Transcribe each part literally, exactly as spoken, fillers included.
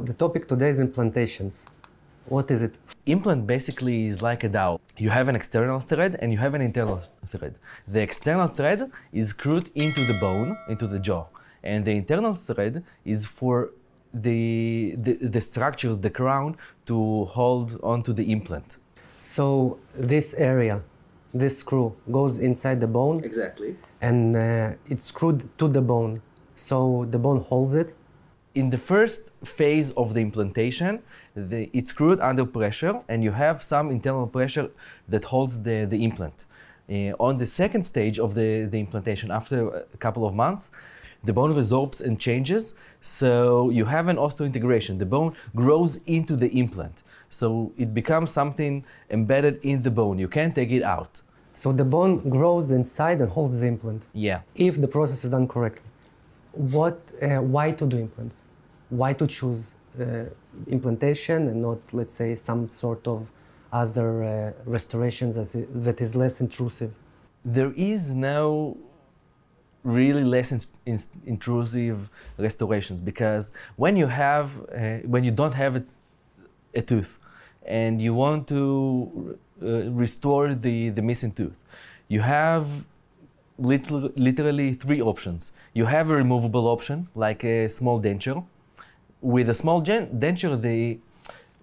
The topic today is implantations. What is it? Implant basically is like a dowel. You have an external thread and you have an internal thread. The external thread is screwed into the bone, into the jaw, and the internal thread is for the, the, the structure, the crown, to hold onto the implant. So this area, this screw, goes inside the bone. Exactly. And uh, it's screwed to the bone, so the bone holds it. In the first phase of the implantation, the, it's screwed under pressure and you have some internal pressure that holds the, the implant. Uh, on the second stage of the, the implantation, after a couple of months, the bone resorbs and changes, so you have an osseointegration. The bone grows into the implant, so it becomes something embedded in the bone. You can't take it out. So the bone grows inside and holds the implant? Yeah. If the process is done correctly. What, uh, why to do implants? Why to choose uh, implantation and not, let's say, some sort of other uh, restoration that is, that is less intrusive? There is no really less in, in, intrusive restorations, because when you have, uh, when you don't have a, a tooth and you want to uh, restore the, the missing tooth, you have literally three options. You have a removable option, like a small denture. With a small denture, the,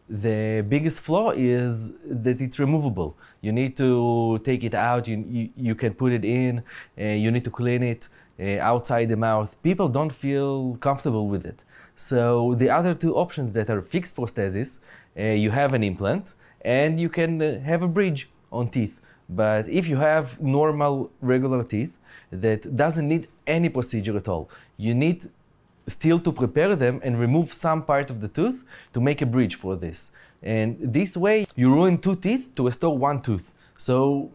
the biggest flaw is that it's removable. You need to take it out, you, you, you can put it in, uh, you need to clean it uh, outside the mouth. People don't feel comfortable with it. So the other two options that are fixed prosthesis, uh, you have an implant and you can have a bridge on teeth. But if you have normal, regular teeth that doesn't need any procedure at all, you need still to prepare them and remove some part of the tooth to make a bridge for this. And this way, you ruin two teeth to restore one tooth. So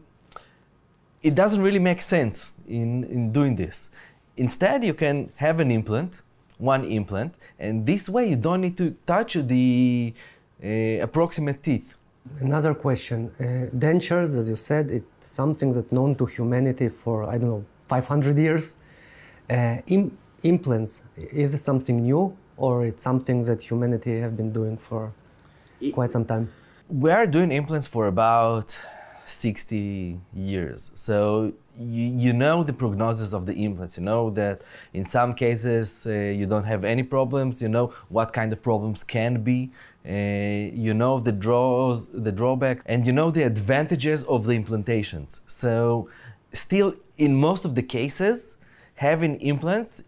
it doesn't really make sense in, in doing this. Instead, you can have an implant, one implant, and this way you don't need to touch the uh, approximate teeth. Another question. Uh, dentures, as you said, it's something that's known to humanity for, I don't know, five hundred years. Uh, im implants, is it something new, or it's something that humanity have been doing for quite some time? We are doing implants for about sixty years. So you, you know the prognosis of the implants. You know that in some cases uh, you don't have any problems. You know what kind of problems can be. Uh, you know the draws, the drawbacks, and you know the advantages of the implantations. So still, in most of the cases, having implants,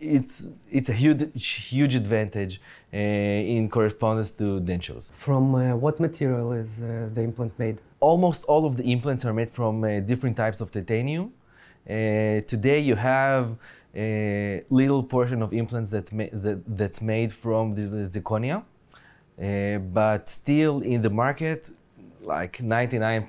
it's, it's a huge, huge advantage uh, in correspondence to dentures. From uh, what material is uh, the implant made? Almost all of the implants are made from uh, different types of titanium. Uh, today you have a little portion of implants that ma that, that's made from the zirconia. Uh, but still in the market, like ninety-nine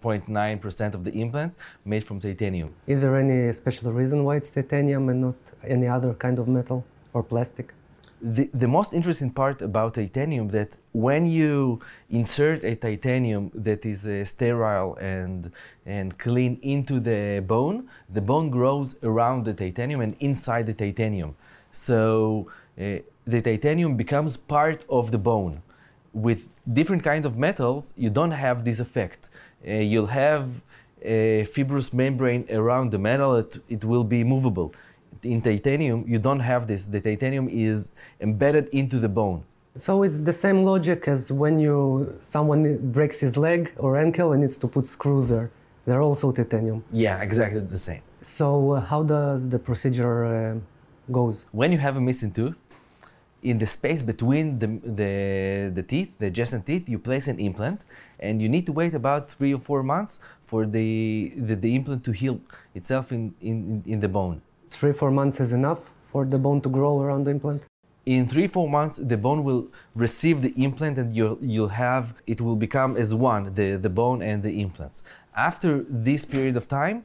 point nine percent of the implants made from titanium. Is there any special reason why it's titanium and not any other kind of metal or plastic? The, the most interesting part about titanium is that when you insert a titanium that is uh, sterile and, and clean into the bone, the bone grows around the titanium and inside the titanium. So uh, the titanium becomes part of the bone. With different kinds of metals, you don't have this effect. Uh, you'll have a fibrous membrane around the metal, it, it will be movable. In titanium, you don't have this. The titanium is embedded into the bone. So it's the same logic as when you someone breaks his leg or ankle and needs to put screws there. They're also titanium. Yeah, exactly the same. So uh, how does the procedure uh, goes? When you have a missing tooth, in the space between the, the, the teeth, the adjacent teeth, you place an implant, and you need to wait about three or four months for the, the, the implant to heal itself in, in, in the bone. Three, four months is enough for the bone to grow around the implant? In three, four months, the bone will receive the implant and you'll, you'll have, it will become as one, the, the bone and the implants. After this period of time,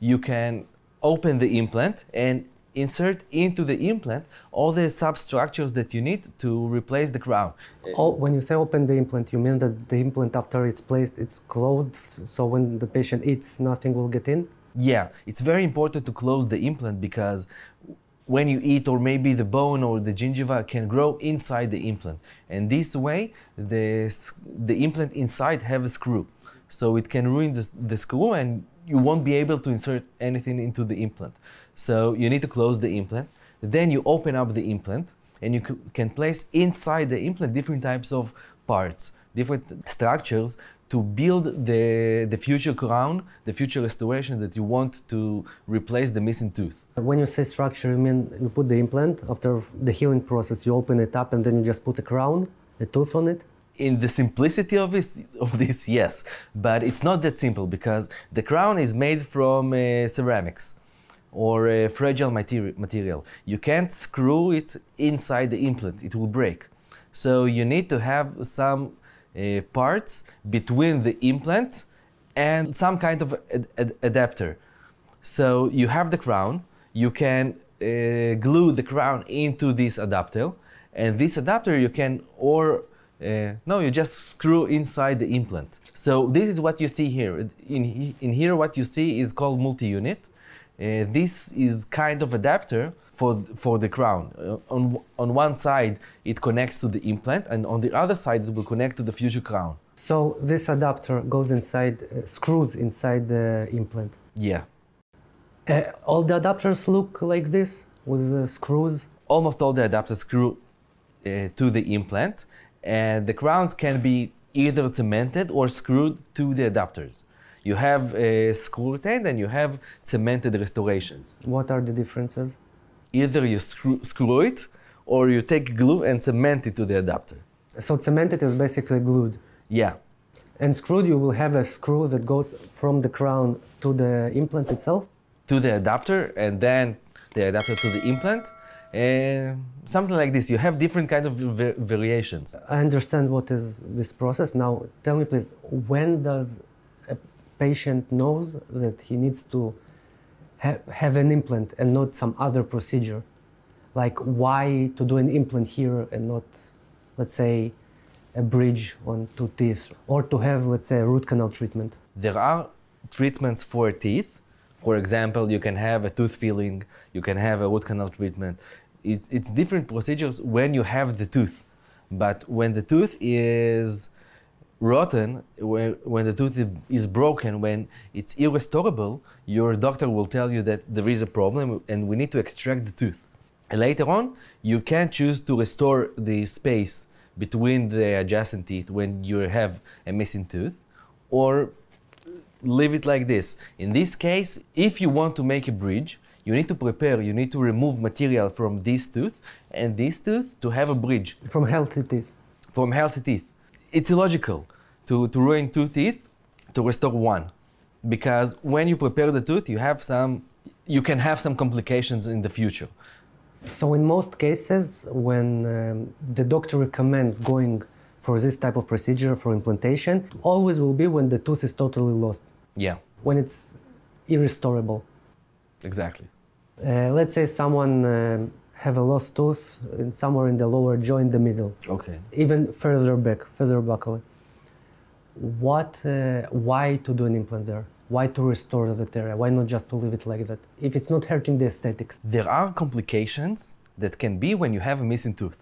you can open the implant and insert into the implant all the substructures that you need to replace the crown. Oh, when you say open the implant, you mean that the implant after it's placed, it's closed, so when the patient eats, nothing will get in? Yeah, it's very important to close the implant because when you eat, or maybe the bone or the gingiva can grow inside the implant. And this way, the, the implant inside have a screw. So it can ruin the, the screw, and you won't be able to insert anything into the implant. So you need to close the implant. Then you open up the implant, and you can place inside the implant different types of parts, different structures, to build the, the future crown, the future restoration that you want to replace the missing tooth. When you say structure, you mean you put the implant, after the healing process, you open it up and then you just put a crown, a tooth on it? In the simplicity of this, of this yes, but it's not that simple, because the crown is made from uh, ceramics or a fragile material. You can't screw it inside the implant, it will break. So you need to have some uh, parts between the implant and some kind of ad ad adapter. So you have the crown, you can uh, glue the crown into this adapter, and this adapter you can, or Uh, no, you just screw inside the implant. So this is what you see here. In, in here what you see is called multi-unit. Uh, this is kind of adapter for, for the crown. Uh, on, on one side it connects to the implant, and on the other side it will connect to the future crown. So this adapter goes inside, uh, screws inside the implant? Yeah. Uh, all the adapters look like this, with the screws? Almost all the adapters screw uh, to the implant. And the crowns can be either cemented or screwed to the adapters. You have a screw retained and you have cemented restorations. What are the differences? Either you screw, screw it, or you take glue and cement it to the adapter. So cemented is basically glued? Yeah. And screwed, you will have a screw that goes from the crown to the implant itself? To the adapter, and then the adapter to the implant. Uh, something like this. You have different kind of va variations. I understand what is this process. Now tell me please, when does a patient knows that he needs to ha have an implant and not some other procedure? Like why to do an implant here and not, let's say, a bridge on two teeth, or to have, let's say, a root canal treatment? There are treatments for teeth. For example, you can have a tooth filling, you can have a root canal treatment. It's, it's different procedures when you have the tooth. But when the tooth is rotten, when, when the tooth is broken, when it's irrestorable, your doctor will tell you that there is a problem and we need to extract the tooth. Later on, you can choose to restore the space between the adjacent teeth when you have a missing tooth, or leave it like this. In this case, if you want to make a bridge, you need to prepare, you need to remove material from this tooth and this tooth to have a bridge. From healthy teeth. From healthy teeth. It's illogical to, to ruin two teeth to restore one. Because when you prepare the tooth, you have some, you can have some complications in the future. So in most cases, when um, the doctor recommends going for this type of procedure, for implantation, always will be when the tooth is totally lost. Yeah. When it's irrestorable. Exactly. Uh, let's say someone uh, have a lost tooth in somewhere in the lower jaw, in the middle. Okay. Even further back, further buccally. What, uh, why to do an implant there? Why to restore that area? Why not just to leave it like that? If it's not hurting the aesthetics. There are complications that can be when you have a missing tooth.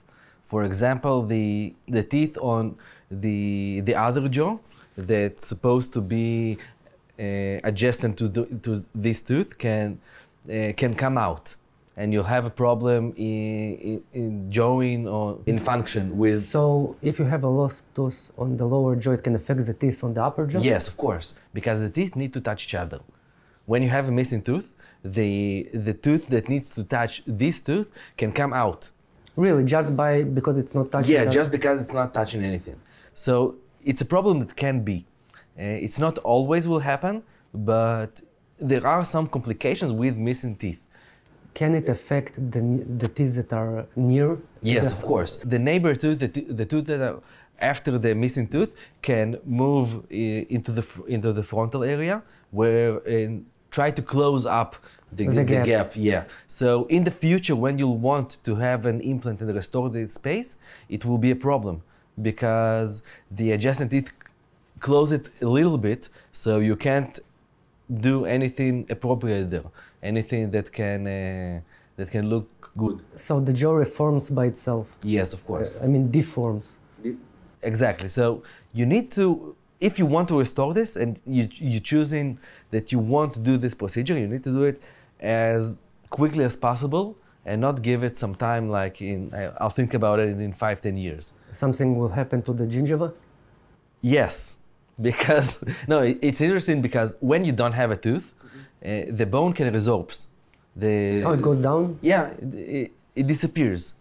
For example, the, the teeth on the, the other jaw that's supposed to be uh, adjacent to, the, to this tooth can, uh, can come out, and you'll have a problem in, in jawing or in function with... So if you have a lost tooth on the lower jaw, it can affect the teeth on the upper jaw? Yes, of course, because the teeth need to touch each other. When you have a missing tooth, the, the tooth that needs to touch this tooth can come out. Really, just by because it's not touching? Yeah, just because it's not touching anything. So it's a problem that can be. Uh, it's not always will happen, but there are some complications with missing teeth. Can it affect the, the teeth that are near? Yes, of course. The neighbor tooth, the, the tooth that are after the missing tooth, can move uh, into, the, into the frontal area, where in, try to close up the, the, the gap. gap, yeah. So in the future, when you'll want to have an implant and restore the space, it will be a problem, because the adjacent teeth close it a little bit, so you can't do anything appropriate there, anything that can uh, that can look good. So the jaw reforms by itself? Yes, of course. I mean, deforms. De exactly. So you need to, if you want to restore this and you, you're choosing that you want to do this procedure, you need to do it as quickly as possible and not give it some time, like in, I'll think about it in five, ten years. Something will happen to the gingiva? Yes, because, no, it's interesting because when you don't have a tooth, mm-hmm. uh, the bone can resorb. The, oh, it goes down? Yeah, it, it, it disappears.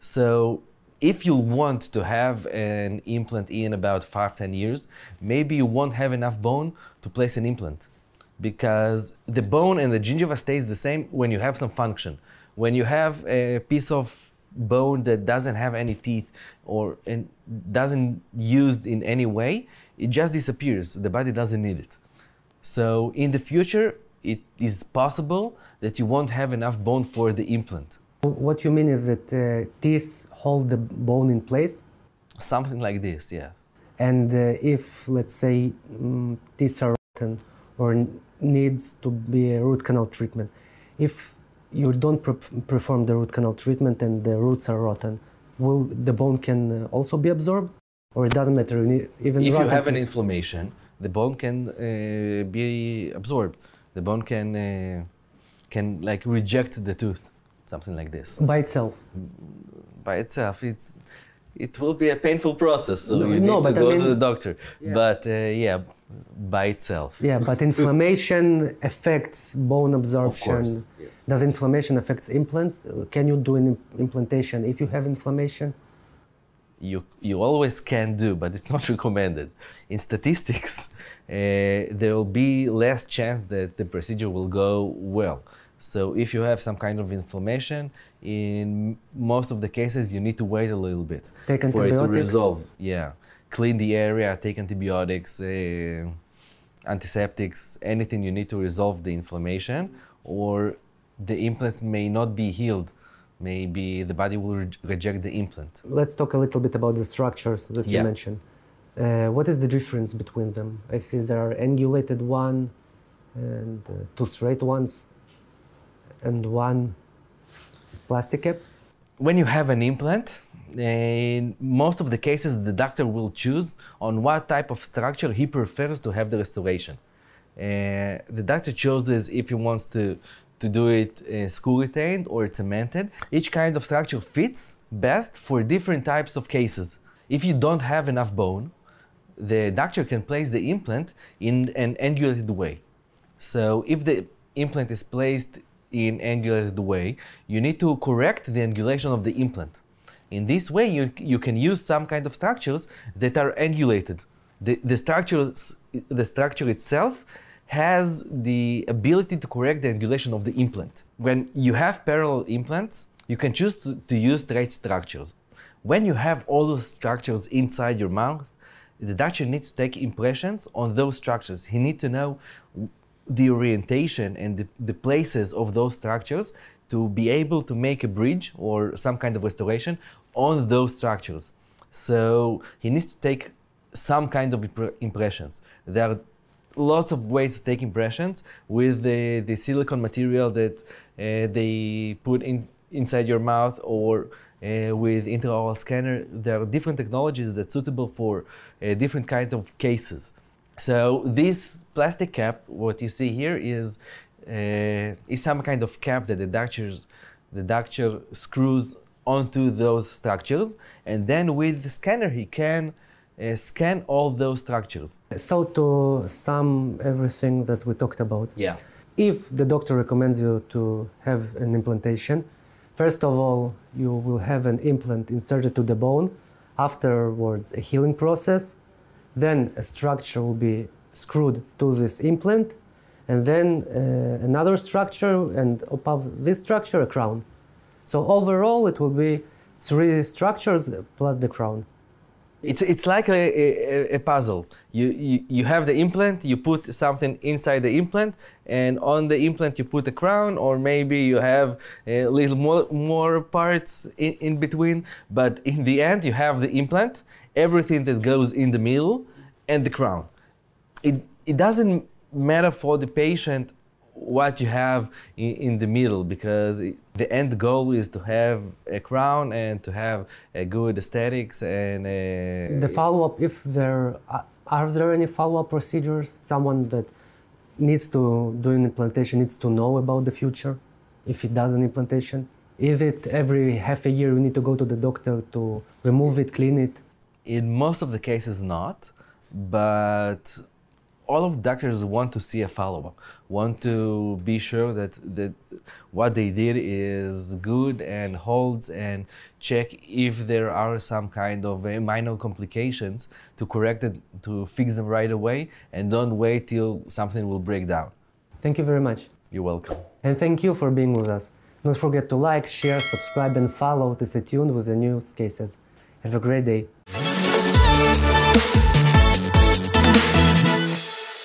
So if you want to have an implant in about five, ten years, maybe you won't have enough bone to place an implant because the bone and the gingiva stays the same when you have some function. When you have a piece of bone that doesn't have any teeth or and doesn't used in any way, it just disappears. The body doesn't need it. So in the future, it is possible that you won't have enough bone for the implant. What you mean is that uh, teeth hold the bone in place? Something like this, yes. And uh, if, let's say, um, teeth are rotten or needs to be a root canal treatment, if you don't pre perform the root canal treatment and the roots are rotten, will the bone can also be absorbed? Or it doesn't matter? Even if you have an inflammation, the bone can uh, be absorbed. The bone can, uh, can like reject the tooth, something like this. By itself? By itself, it's, it will be a painful process, so you no, need to go I mean, to the doctor. Yeah. But uh, yeah, by itself. Yeah, but inflammation affects bone absorption. Of course, yes. Does inflammation affect implants? Can you do an implantation if you have inflammation? You, you always can do, but it's not recommended. In statistics, uh, there will be less chance that the procedure will go well. So if you have some kind of inflammation, in most of the cases, you need to wait a little bit take for it to resolve. Yeah, clean the area, take antibiotics, uh, antiseptics, anything you need to resolve the inflammation, or the implants may not be healed. Maybe the body will re reject the implant. Let's talk a little bit about the structures that yeah. you mentioned. Uh, what is the difference between them? I see there are angulated one and uh, two straight ones and one plastic cap. When you have an implant, in most of the cases the doctor will choose on what type of structure he prefers to have the restoration. Uh, the doctor chooses if he wants to to do it uh, screw-retained or cemented. Each kind of structure fits best for different types of cases. If you don't have enough bone, the doctor can place the implant in an angulated way. So if the implant is placed in angulated way, you need to correct the angulation of the implant. In this way, you, you can use some kind of structures that are angulated. The, the, structures, the structure itself has the ability to correct the angulation of the implant. When you have parallel implants, you can choose to, to use straight structures. When you have all those structures inside your mouth, the doctor needs to take impressions on those structures. He needs to know the orientation and the, the places of those structures to be able to make a bridge or some kind of restoration on those structures. So he needs to take some kind of impre impressions. There are lots of ways to take impressions with the, the silicone material that uh, they put in, inside your mouth or uh, with intraoral scanner. There are different technologies that are suitable for uh, different kinds of cases. So this plastic cap, what you see here is, uh, is some kind of cap that the doctor the doctor screws onto those structures, and then with the scanner he can Uh, scan all those structures. So to sum everything that we talked about, yeah. if the doctor recommends you to have an implantation, first of all, you will have an implant inserted to the bone, afterwards a healing process, then a structure will be screwed to this implant, and then uh, another structure, and above this structure a crown. So overall it will be three structures plus the crown. It's, it's like a, a, a puzzle. You, you, you have the implant, you put something inside the implant, and on the implant you put a crown, or maybe you have a little more, more parts in, in between, but in the end you have the implant, everything that goes in the middle, and the crown. It, it doesn't matter for the patient what you have in, in the middle, because the end goal is to have a crown and to have a good aesthetics and a... The follow-up, if there are there any follow-up procedures? Someone that needs to do an implantation needs to know about the future if it does an implantation. Is it every half a year you need to go to the doctor to remove it, clean it? In most of the cases not, but all of doctors want to see a follow-up, want to be sure that, that what they did is good and holds, and check if there are some kind of minor complications to correct it, to fix them right away, and don't wait till something will break down. Thank you very much. You're welcome. And thank you for being with us. Don't forget to like, share, subscribe, and follow to stay tuned with the news cases. Have a great day.